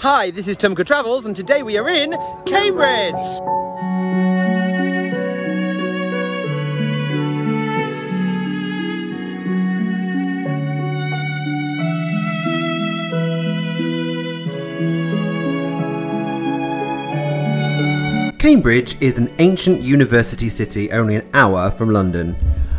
Hi, this is TMQE Travels and today we are in Cambridge! Cambridge is an ancient university city only an hour from London.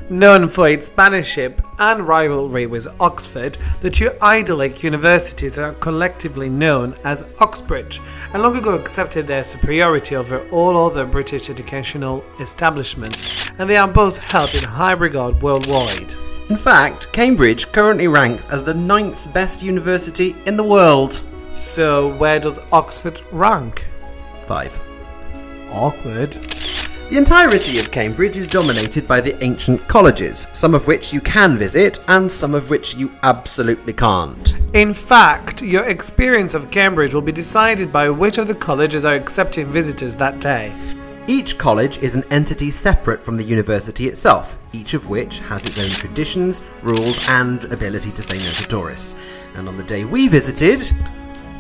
Known for its bannership and rivalry with Oxford, the two idyllic universities are collectively known as Oxbridge, and long ago accepted their superiority over all other British educational establishments, and they are both held in high regard worldwide. In fact, Cambridge currently ranks as the 9th best university in the world. So where does Oxford rank? 5. Awkward. The entirety of Cambridge is dominated by the ancient colleges, some of which you can visit and some of which you absolutely can't. In fact, your experience of Cambridge will be decided by which of the colleges are accepting visitors that day. Each college is an entity separate from the university itself, each of which has its own traditions, rules and ability to say no to tourists. And on the day we visited,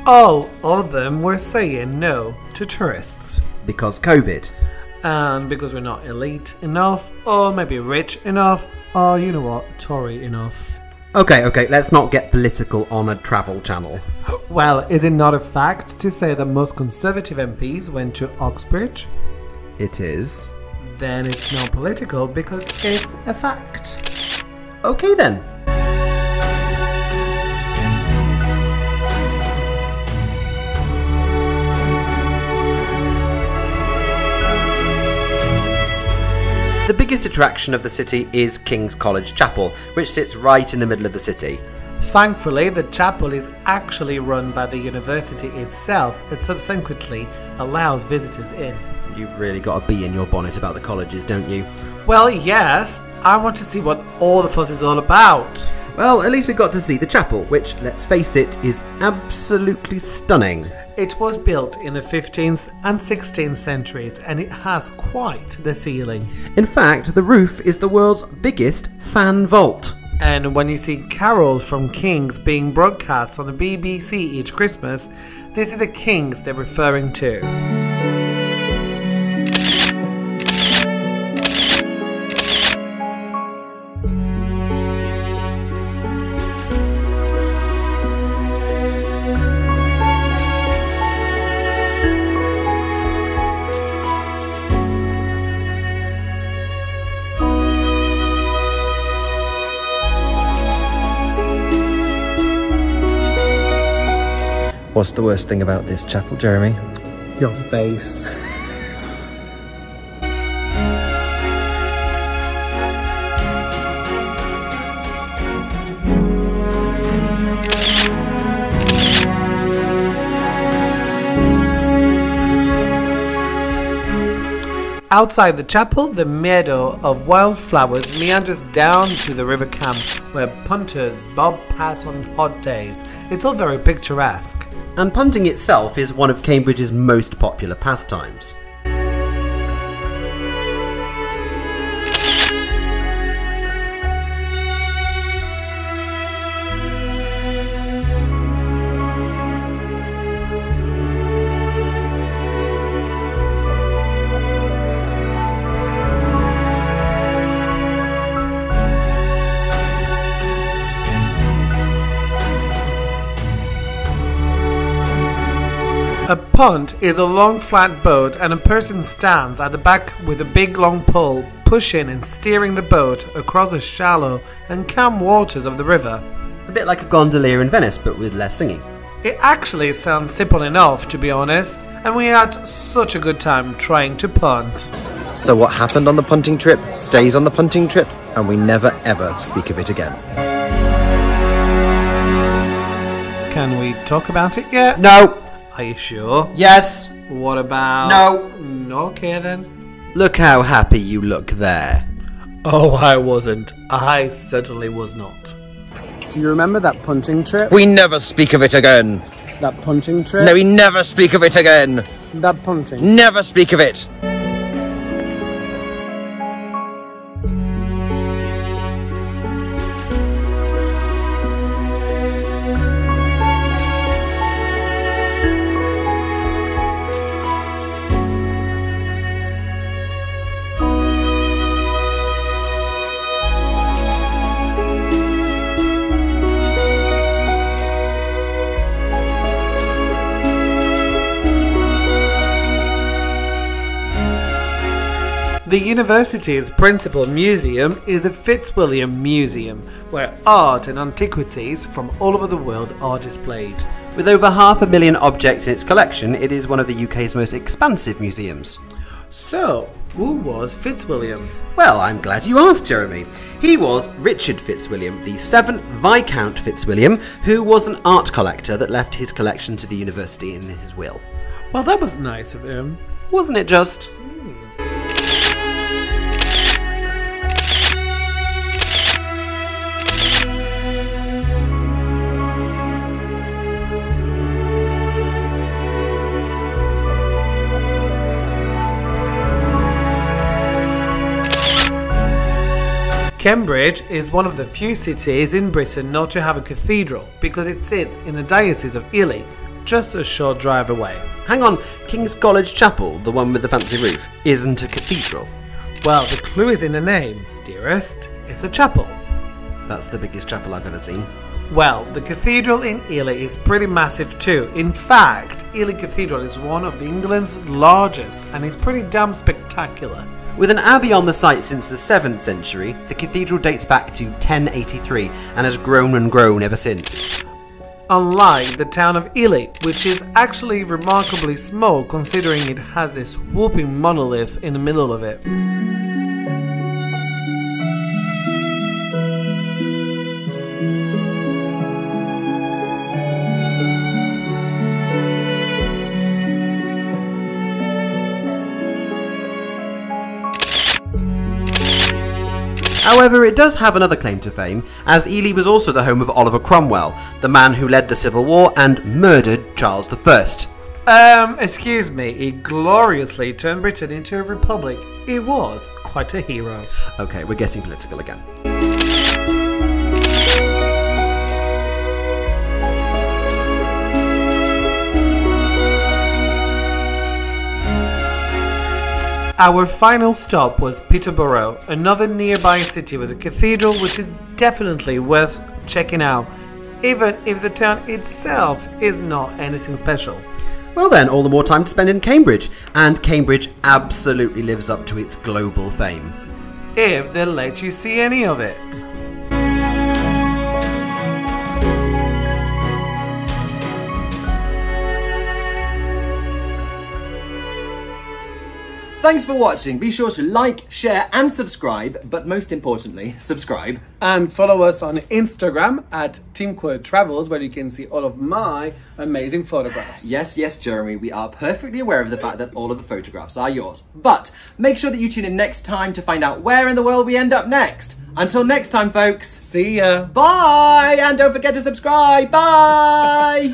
all of them were saying no to tourists. Because COVID. And because we're not elite enough, or maybe rich enough, or you know what, Tory enough. Okay, let's not get political on a travel channel. Well, is it not a fact to say that most Conservative MPs went to Oxbridge? It is. Then it's not political because it's a fact. Okay then. The biggest attraction of the city is King's College Chapel, which sits right in the middle of the city. Thankfully, the chapel is actually run by the university itself and subsequently allows visitors in. You've really got a bee in your bonnet about the colleges, don't you? Well, yes. I want to see what all the fuss is all about. Well, at least we got to see the chapel, which, let's face it, is absolutely stunning. It was built in the 15th and 16th centuries and it has quite the ceiling. In fact, the roof is the world's biggest fan vault. And when you see carols from kings being broadcast on the BBC each Christmas, this is the kings they're referring to. What's the worst thing about this chapel, Jeremy? Your face. Outside the chapel, the meadow of wildflowers meanders down to the River Cam, where punters bob past on hot days. It's all very picturesque. And punting itself is one of Cambridge's most popular pastimes. A punt is a long flat boat and a person stands at the back with a big long pole pushing and steering the boat across the shallow and calm waters of the river. A bit like a gondolier in Venice but with less singing. It actually sounds simple enough to be honest, and we had such a good time trying to punt. So what happened on the punting trip stays on the punting trip and we never ever speak of it again. Can we talk about it yet? No! Are you sure? Yes. What about... No. Okay then. Look how happy you look there. Oh, I wasn't. I certainly was not. Do you remember that punting trip? We never speak of it again. That punting trip? No, we never speak of it again. That punting? Never speak of it. The university's principal museum is the Fitzwilliam Museum, where art and antiquities from all over the world are displayed. With over 500,000 objects in its collection, it is one of the UK's most expansive museums. So, who was Fitzwilliam? Well, I'm glad you asked, Jeremy. He was Richard Fitzwilliam, the 7th Viscount Fitzwilliam, who was an art collector that left his collection to the university in his will. Well, that was nice of him. Wasn't it just? Cambridge is one of the few cities in Britain not to have a cathedral because it sits in the Diocese of Ely, just a short drive away. Hang on, King's College Chapel, the one with the fancy roof, isn't a cathedral. Well, the clue is in the name, dearest. It's a chapel. That's the biggest chapel I've ever seen. Well, the cathedral in Ely is pretty massive too. In fact, Ely Cathedral is one of England's largest and is pretty damn spectacular. With an abbey on the site since the 7th century, the cathedral dates back to 1083 and has grown and grown ever since. Unlike the town of Ely, which is actually remarkably small considering it has this whooping monolith in the middle of it. However, it does have another claim to fame, as Ely was also the home of Oliver Cromwell, the man who led the Civil War and murdered Charles I. Excuse me, he gloriously turned Britain into a republic. He was quite a hero. Okay, we're getting political again. Our final stop was Peterborough, another nearby city with a cathedral which is definitely worth checking out, even if the town itself is not anything special. Well then, all the more time to spend in Cambridge, and Cambridge absolutely lives up to its global fame. If they let you see any of it. Thanks for watching. Be sure to like, share and subscribe, but most importantly, subscribe. And follow us on Instagram at TMQE Travels, where you can see all of my amazing photographs. Yes, yes, Jeremy, we are perfectly aware of the fact that all of the photographs are yours. But make sure that you tune in next time to find out where in the world we end up next. Until next time, folks. See ya. Bye. And don't forget to subscribe. Bye.